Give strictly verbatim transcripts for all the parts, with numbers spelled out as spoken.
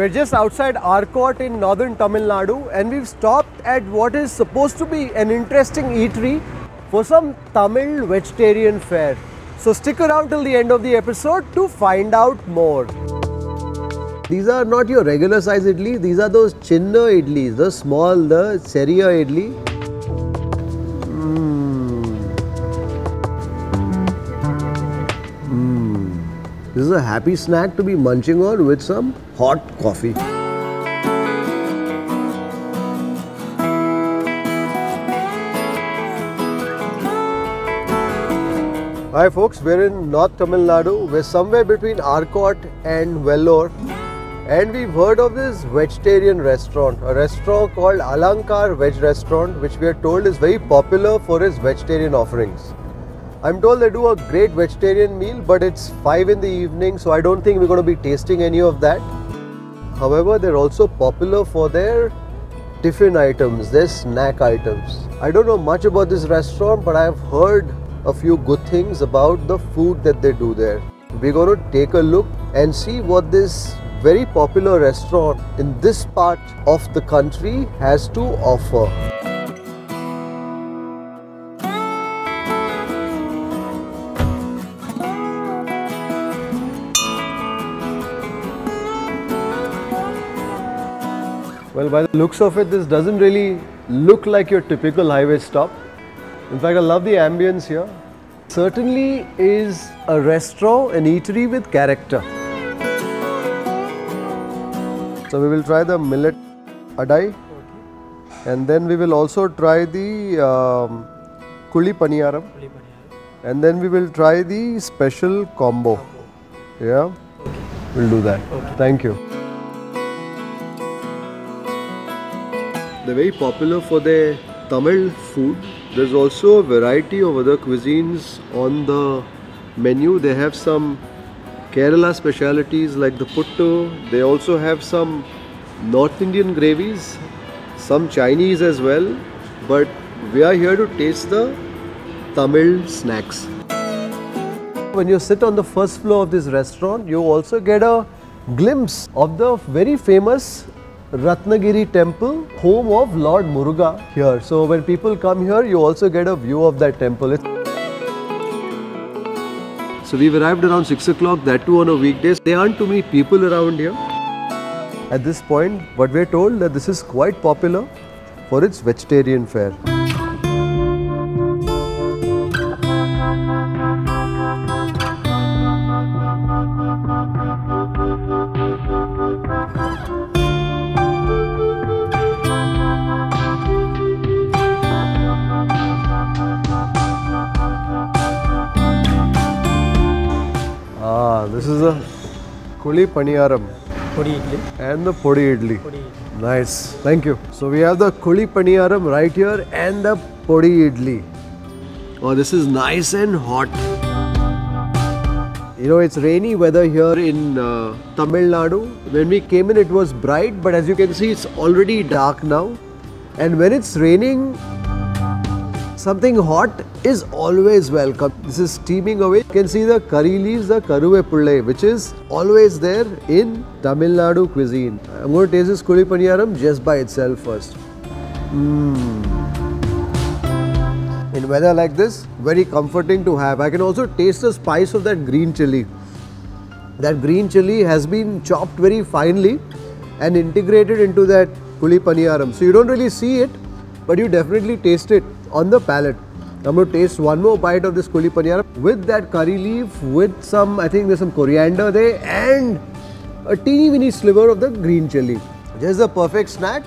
We're just outside Arcot in northern Tamil Nadu, and we've stopped at what is supposed to be an interesting eatery for some Tamil vegetarian fare. So stick around till the end of the episode to find out more. These are not your regular size idli, these are those Chinna idlis, the small, the seriya idli. This is a happy snack to be munching on with some hot coffee. Hi folks, we're in North Tamil Nadu. We're somewhere between Arcot and Vellore. And we've heard of this vegetarian restaurant, a restaurant called Alankar Veg Restaurant, which we are told is very popular for its vegetarian offerings. I'm told they do a great vegetarian meal, but it's five in the evening, so I don't think we're going to be tasting any of that. However, they're also popular for their tiffin items, their snack items. I don't know much about this restaurant, but I've heard a few good things about the food that they do there. We're going to take a look and see what this very popular restaurant in this part of the country has to offer. Well, by the looks of it, this doesn't really look like your typical highway stop. In fact, I love the ambience here. It certainly is a restaurant, an eatery with character. So we will try the millet adai, and then we will also try the um, Kuli Paniyaram, and then we will try the special combo. Yeah, we'll do that. Thank you. They're very popular for their Tamil food. There's also a variety of other cuisines on the menu. They have some Kerala specialities like the puttu. They also have some North Indian gravies, some Chinese as well. But we are here to taste the Tamil snacks. When you sit on the first floor of this restaurant, you also get a glimpse of the very famous Ratnagiri Temple, home of Lord Muruga here. So when people come here, you also get a view of that temple. So we've arrived around six o'clock, that too on a weekday. There aren't too many people around here. At this point, but we're told that this is quite popular for its vegetarian fare. This is the Kuli Paniyaram. Podi Idli. And the Podi Idli. Podi Idli. Nice. Thank you. So we have the Kuli Paniyaram right here and the Podi Idli. Oh, this is nice and hot. You know, it's rainy weather here in uh, Tamil Nadu. When we came in, it was bright, but as you can see, it's already dark now. And when it's raining, something hot is always welcome. This is steaming away. You can see the curry leaves, the karuveppilai, which is always there in Tamil Nadu cuisine. I'm going to taste this Kuli Paniyaram just by itself first. Mm. In weather like this, very comforting to have. I can also taste the spice of that green chilli. That green chilli has been chopped very finely and integrated into that Kuli Paniyaram. So you don't really see it, but you definitely taste it on the palate. I'm going to taste one more bite of this Kuli Paniyaram with that curry leaf, with some, I think there's some coriander there, and a teeny weeny sliver of the green chilli. This is a perfect snack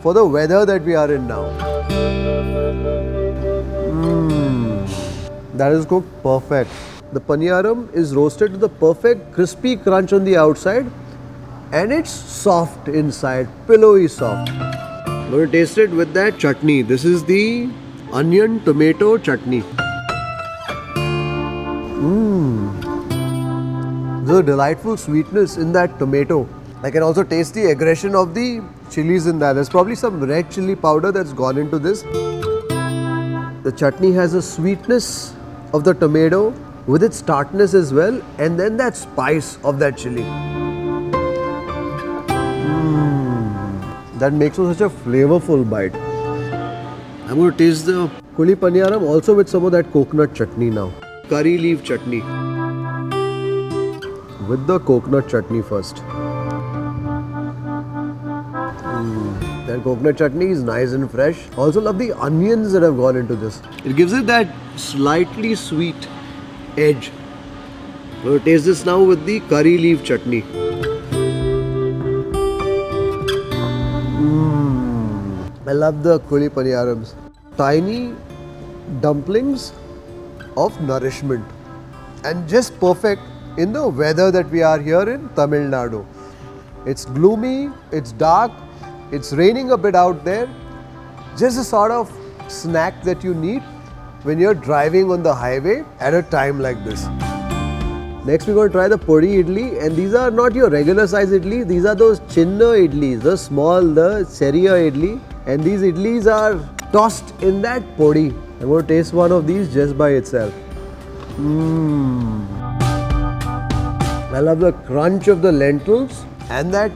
for the weather that we are in now. Mm. That is cooked perfect. The Paniyaram is roasted to the perfect crispy crunch on the outside, and it's soft inside, pillowy soft. I'm going to taste it with that chutney. This is the onion tomato chutney. Mmm. There's a delightful sweetness in that tomato. I can also taste the aggression of the chilies in that. There's probably some red chili powder that's gone into this. The chutney has a sweetness of the tomato with its tartness as well, and then that spice of that chili. Mm. That makes it such a flavorful bite. I'm going to taste the Kuli Paniyaram also with some of that coconut chutney now. Curry leaf chutney. With the coconut chutney first. Mm. That coconut chutney is nice and fresh. Also love the onions that have gone into this. It gives it that slightly sweet edge. I'm going to taste this now with the curry leaf chutney. Mm. I love the Kuli Paniyarams. Tiny dumplings of nourishment, and just perfect in the weather that we are here in Tamil Nadu. It's gloomy, it's dark, it's raining a bit out there. Just the sort of snack that you need when you're driving on the highway at a time like this. Next we're going to try the Podi Idli, and these are not your regular size idli, these are those Chinna Idlis, the small, the seriya Idli, and these idlis are tossed in that podi. I'm going to taste one of these just by itself. Mmm. I love the crunch of the lentils and that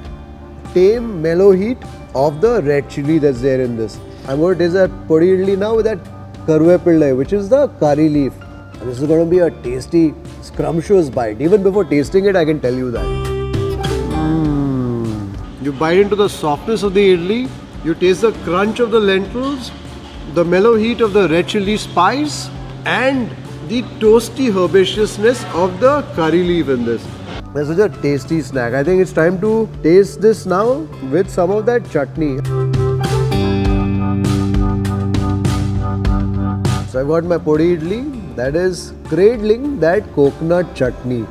tame mellow heat of the red chilli that's there in this. I'm going to taste that Podi Idli now with that karuveppilai, which is the curry leaf. And this is going to be a tasty, scrumptious bite. Even before tasting it, I can tell you that. Mm. You bite into the softness of the idli, you taste the crunch of the lentils, the mellow heat of the red chilli spice, and the toasty herbaceousness of the curry leaf in this. This is a tasty snack. I think it's time to taste this now with some of that chutney. So I've got my Podi Idli, that is cradling that coconut chutney.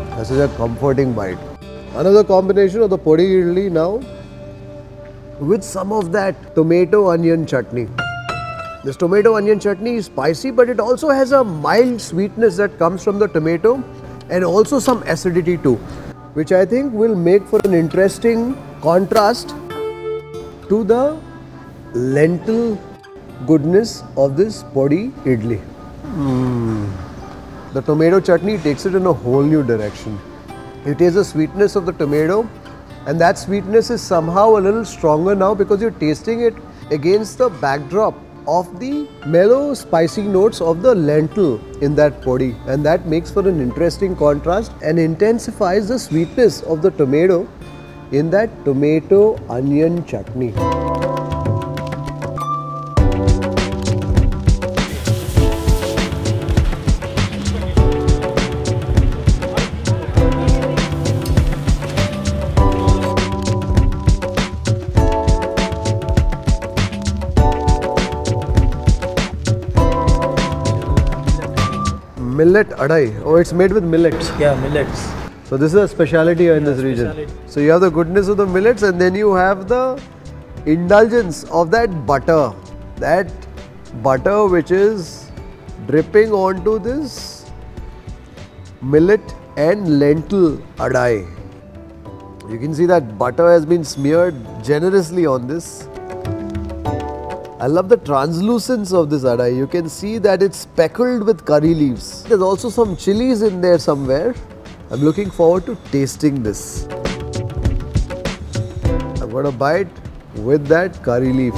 Mm. This is a comforting bite. Another combination of the Podi Idli now with some of that tomato onion chutney. This tomato onion chutney is spicy, but it also has a mild sweetness that comes from the tomato, and also some acidity too, which I think will make for an interesting contrast to the lentil goodness of this Podi Idli. Mm. The tomato chutney takes it in a whole new direction. It is the sweetness of the tomato, and that sweetness is somehow a little stronger now because you're tasting it against the backdrop of the mellow spicy notes of the lentil in that podi, and that makes for an interesting contrast and intensifies the sweetness of the tomato in that tomato onion chutney. Millet adai. Oh, it's made with millets. Yeah, millets. So this is a speciality in yeah, this speciality. region. So you have the goodness of the millets, and then you have the indulgence of that butter. That butter which is dripping onto this millet and lentil adai. You can see that butter has been smeared generously on this. I love the translucence of this adai. You can see that it's speckled with curry leaves. There's also some chilies in there somewhere. I'm looking forward to tasting this. I'm going to bite with that curry leaf.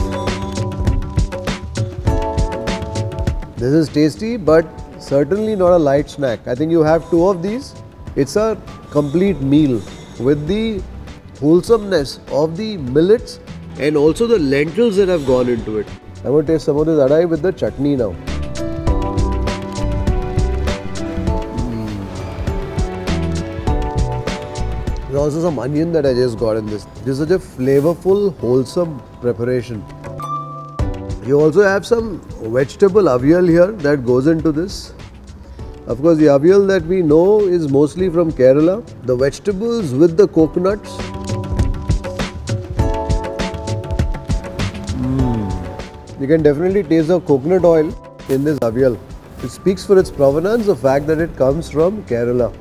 This is tasty, but certainly not a light snack. I think you have two of these. It's a complete meal with the wholesomeness of the millets and also the lentils that have gone into it. I'm going to taste some of this adai with the chutney now. Mm. There's also some onion that I just got in this. This is such a flavorful, wholesome preparation. You also have some vegetable avial here that goes into this. Of course, the avial that we know is mostly from Kerala. The vegetables with the coconuts. You can definitely taste the coconut oil in this avial. It speaks for its provenance, the fact that it comes from Kerala.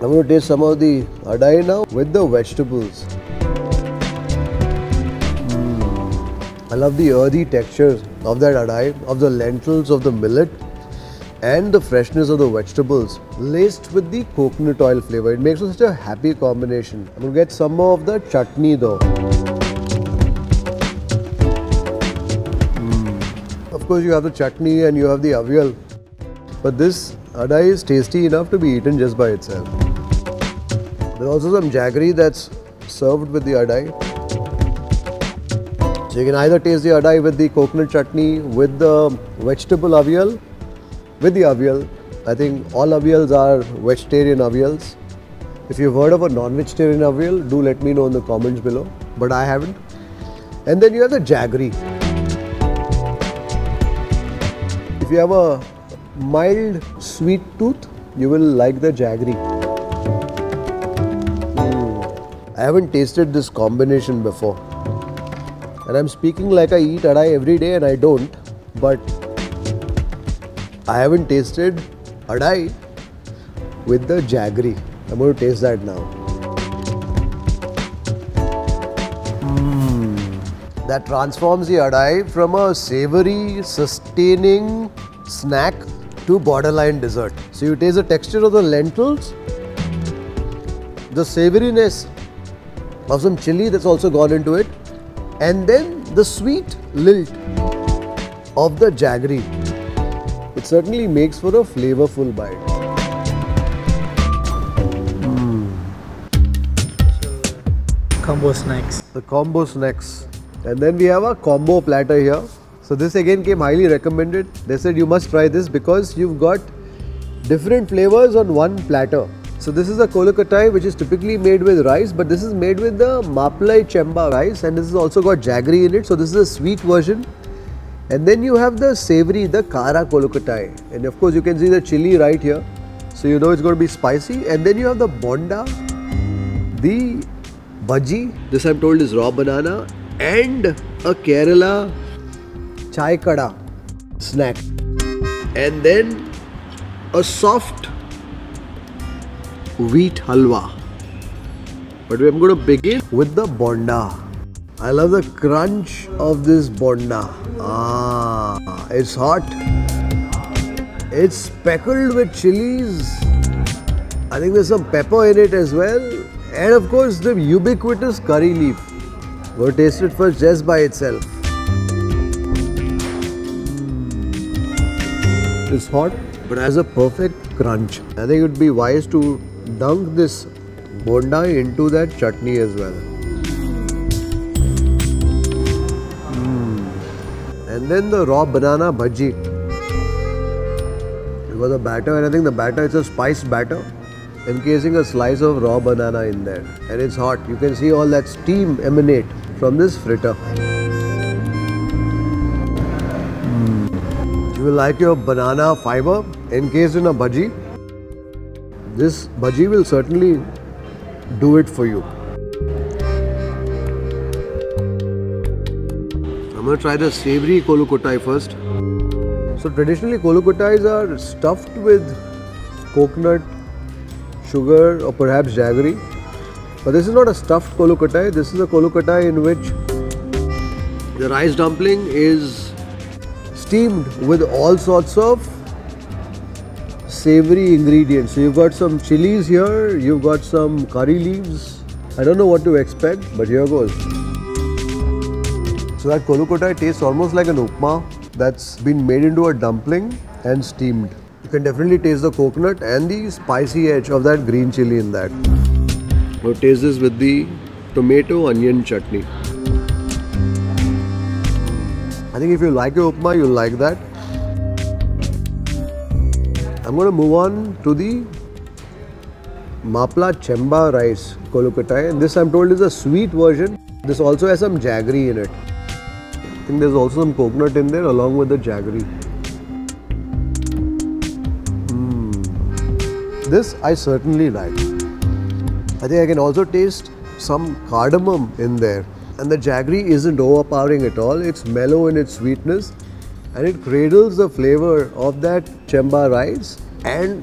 I'm going to taste some of the adai now with the vegetables. Mm. I love the earthy texture of that adai, of the lentils, of the millet. and the freshness of the vegetables laced with the coconut oil flavor. It makes it such a happy combination. I'm going to get some more of the chutney though. Mm. Of course you have the chutney and you have the avial, but this adai is tasty enough to be eaten just by itself. There's also some jaggery that's served with the adai. So you can either taste the adai with the coconut chutney, with the vegetable avial, with the avial. I think all avials are vegetarian avials. If you've heard of a non-vegetarian avial, do let me know in the comments below, but I haven't. And then you have the jaggery. If you have a mild sweet tooth, you will like the jaggery. Mm. I haven't tasted this combination before. And I'm speaking like I eat adai every day and I don't, but I haven't tasted adai with the jaggery. I'm going to taste that now. Mm. That transforms the adai from a savory, sustaining snack to borderline dessert. So you taste the texture of the lentils, the savouriness of some chili that's also gone into it, and then the sweet lilt of the jaggery. It certainly makes for a flavorful bite. Mm. Combo snacks. The combo snacks. And then we have a combo platter here. So this again came highly recommended. They said you must try this because you've got different flavors on one platter. So this is a kozhukattai, which is typically made with rice, but this is made with the maappillai samba rice, and this has also got jaggery in it. So this is a sweet version. And then you have the savory, the kara kozhukattai. And of course you can see the chili right here. So you know it's going to be spicy. And then you have the bonda, the bhaji, this I'm told is raw banana, and a Kerala Chai Kada snack. And then a soft wheat halwa. But I'm going to begin with the bonda. I love the crunch of this bonda. Ah, it's hot. It's speckled with chilies. I think there's some pepper in it as well. And of course the ubiquitous curry leaf. We'll taste it first just by itself. It's hot, but has a perfect crunch. I think it would be wise to dunk this bonda into that chutney as well. Mm. And then the raw banana bhaji. It was a batter, and I think the batter is a spiced batter, encasing a slice of raw banana in there. And it's hot. You can see all that steam emanate from this fritter. Mm. You will like your banana fiber encased in a bhaji. This bhaji will certainly do it for you. I'm going to try the savory kozhukattai first. So traditionally kozhukattais are stuffed with coconut, sugar, or perhaps jaggery. But this is not a stuffed kozhukattai. This is a kozhukattai in which the rice dumpling is steamed with all sorts of savory ingredients. So you've got some chilies here, you've got some curry leaves. I don't know what to expect, but here goes. So that kozhukattai tastes almost like an upma that's been made into a dumpling and steamed. You can definitely taste the coconut and the spicy edge of that green chili in that. Now taste this with the tomato onion chutney. I think if you like your upma, you'll like that. I'm going to move on to the maappillai samba rice kozhukattai, and this I'm told is a sweet version. This also has some jaggery in it. I think there's also some coconut in there along with the jaggery. Mm. This I certainly like. I think I can also taste some cardamom in there, and the jaggery isn't overpowering at all. It's mellow in its sweetness. And it cradles the flavour of that samba rice and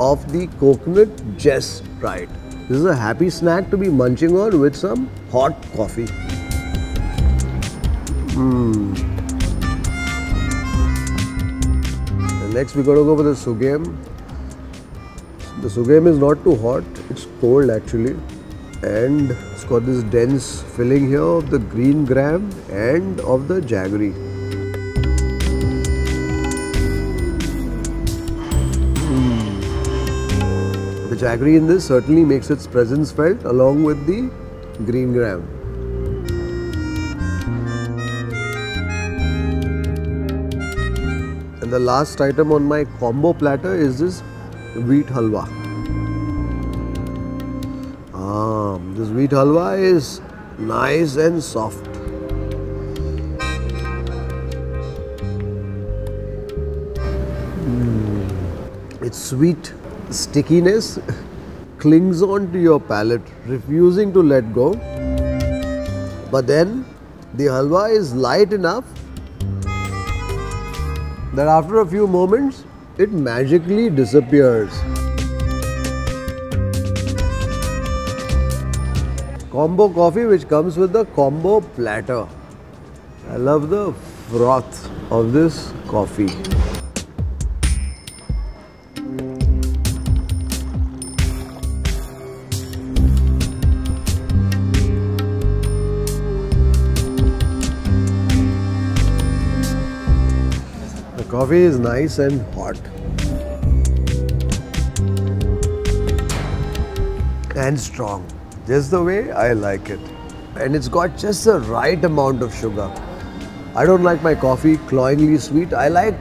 of the coconut just right. This is a happy snack to be munching on with some hot coffee. Mm. And Next we're going to go for the suzhiyam. The suzhiyam is not too hot, it's cold actually, and it's got this dense filling here of the green gram and of the jaggery. Mm. The jaggery in this certainly makes its presence felt along with the green gram. And the last item on my combo platter is this wheat halwa. Ah, this wheat halwa is nice and soft. Mm. Its sweet stickiness clings on to your palate, refusing to let go. But then the halwa is light enough that after a few moments, it magically disappears. Combo coffee, which comes with the combo platter. I love the froth of this coffee. Coffee is nice and hot. And strong, just the way I like it. And it's got just the right amount of sugar. I don't like my coffee cloyingly sweet. I like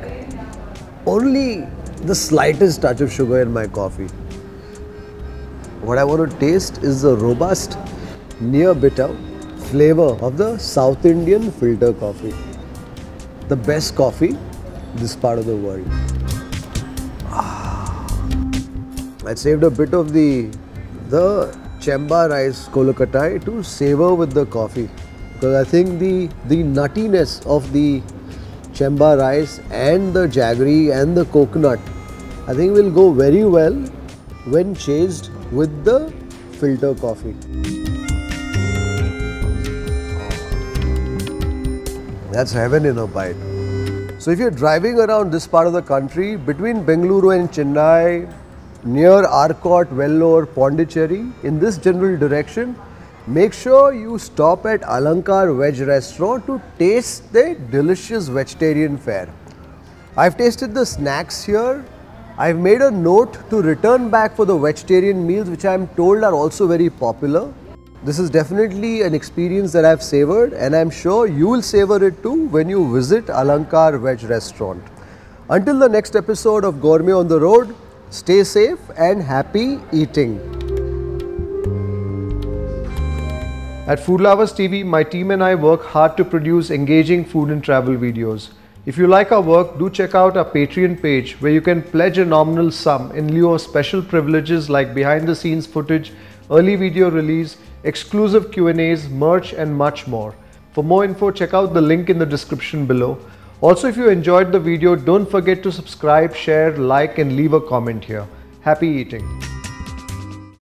only the slightest touch of sugar in my coffee. What I want to taste is the robust, near bitter flavor of the South Indian filter coffee. The best coffee this part of the world. Ah. I saved a bit of the the chemba rice kozhukattai to savor with the coffee, because I think the the nuttiness of the chemba rice and the jaggery and the coconut, I think, will go very well when chased with the filter coffee. That's heaven in a bite. So if you're driving around this part of the country, between Bengaluru and Chennai, near Arcot, Vellore, Pondicherry, in this general direction, make sure you stop at Alankar Veg Restaurant to taste their delicious vegetarian fare. I've tasted the snacks here. I've made a note to return back for the vegetarian meals, which I'm told are also very popular. This is definitely an experience that I've savored, and I'm sure you'll savor it too when you visit Alankar Veg Restaurant. Until the next episode of Gourmet on the Road, stay safe and happy eating. At Food Lovers T V, my team and I work hard to produce engaging food and travel videos. If you like our work, do check out our Patreon page, where you can pledge a nominal sum in lieu of special privileges like behind the scenes footage, early video release, exclusive Q and A's, merch and much more. For more info, check out the link in the description below. Also, if you enjoyed the video, don't forget to subscribe, share, like and leave a comment here. Happy eating!